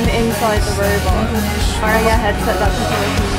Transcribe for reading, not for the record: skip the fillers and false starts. I'm inside the robot wearing a headset that doesn't